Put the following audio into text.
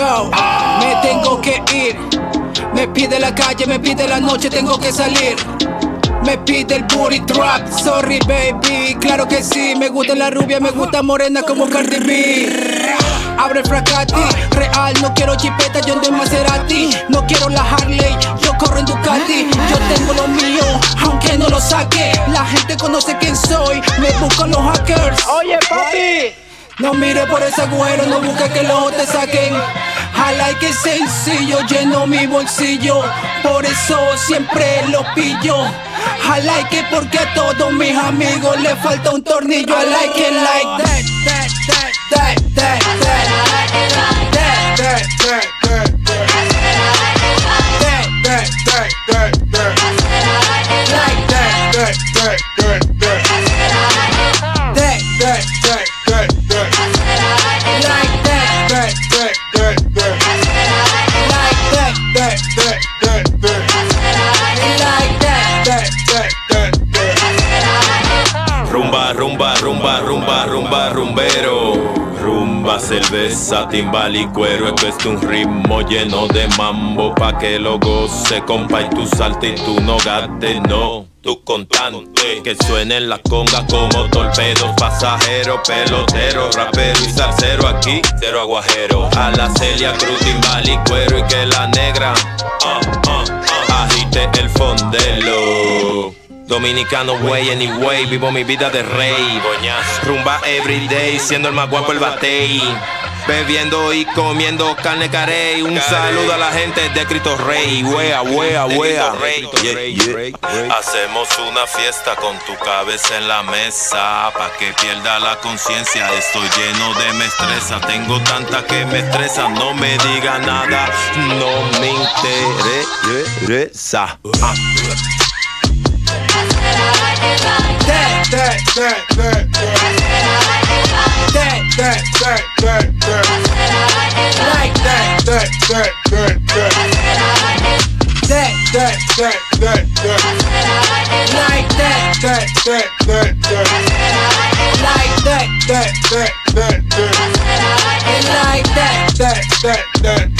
go. Me tengo que ir. Me pide la calle, me pide la noche, tengo que salir. Me pide el booty trap, sorry baby, claro que sí. Me gusta la rubia, me gusta morena como Cardi B. Abre el Fracati, real, no quiero chipeta, yo ando en Maserati. No quiero la Harley, yo corro en Ducati. Yo tengo lo mío, aunque no lo saque. La gente conoce quién soy, me buscan los hackers. Oye papi, no mire por ese agujero, no busque que los ojos te saquen. Harley que es sencillo, lleno mi bolsillo, por eso siempre lo pillo. I like it porque a todos mis amigos le falta un tornillo. I like it like that, that, that, that, that, that. I like it like that, that, that, that, that. I like it like that, that, that, that, that. Rumba, rumba, rumba, rumba, rumbero. Rumba, cerveza, timbal y cuero. Esto es un ritmo lleno de mambo pa' que lo goce, compa, y tú salte y tú no gastes, no. Tu contante, que suenen las congas como torpedos. Pasajeros, peloteros, raperos y salseros, aquí cero aguajero. A la Celia Cruz, timbal y cuero, y que la negra agite el fondelo. Dominicano way, anyway, vivo mi vida de rey. Rumba everyday, siendo el más guapo el batey. Bebiendo y comiendo carne carey. Un saludo a la gente de Cristo Rey. Wea, wea, wea. Hacemos una fiesta con tu cabeza en la mesa, pa' que pierda la conciencia. Estoy lleno de mestreza, tengo tanta que me estresa. No me diga nada, no me interesa. That, that, that, that, that, that, that, that, that, like that, that, that, that, that, that, that, that, that, that, like that, that, that, that, that, like that, that, that, that, that, like that, that, that, that.